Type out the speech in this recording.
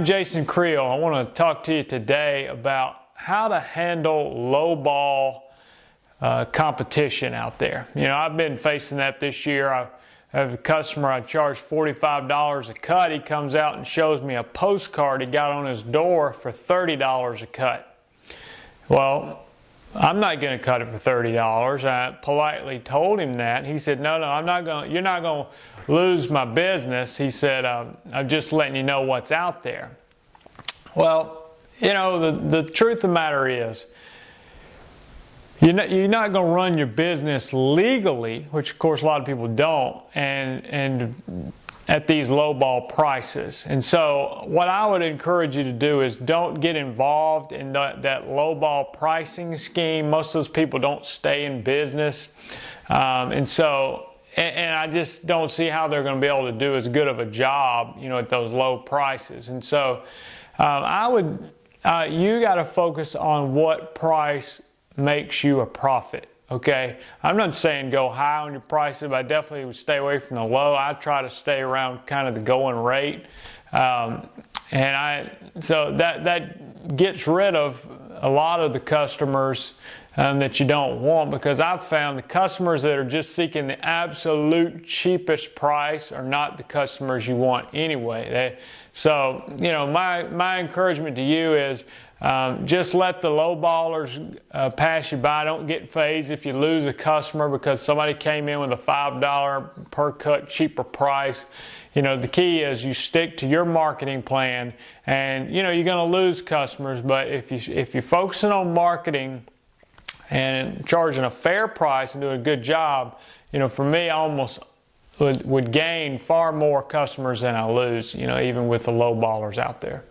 I'm Jason Creel. I want to talk to you today about how to handle low ball competition out there. You know, I've been facing that this year. I have a customer I charged $45 a cut. He comes out and shows me a postcard he got on his door for $30 a cut. Well, I'm not going to cut it for $30. I politely told him that. He said, no, I'm not going to, you're not going to lose my business. He said, I'm just letting you know what's out there. Well, you know, the truth of the matter is, you're not going to run your business legally, which of course a lot of people don't, and at these low ball prices. And so what I would encourage you to do is don't get involved in that low ball pricing scheme. Most of those people don't stay in business. And I just don't see how they're going to be able to do as good of a job, you know, at those low prices. And so you got to focus on what price makes you a profit. Okay, I'm not saying go high on your prices, but I definitely would stay away from the low. I try to stay around kind of the going rate, so that gets rid of a lot of the customers that you don't want, because I've found the customers that are just seeking the absolute cheapest price are not the customers you want anyway. So you know, my encouragement to you is, just let the low ballers pass you by. Don't get fazed if you lose a customer because somebody came in with a $5 per cut cheaper price. You know, the key is you stick to your marketing plan, and you know you're going to lose customers. But if you're focusing on marketing and charging a fair price and doing a good job, you know, for me, I almost would gain far more customers than I lose. You know, even with the low ballers out there.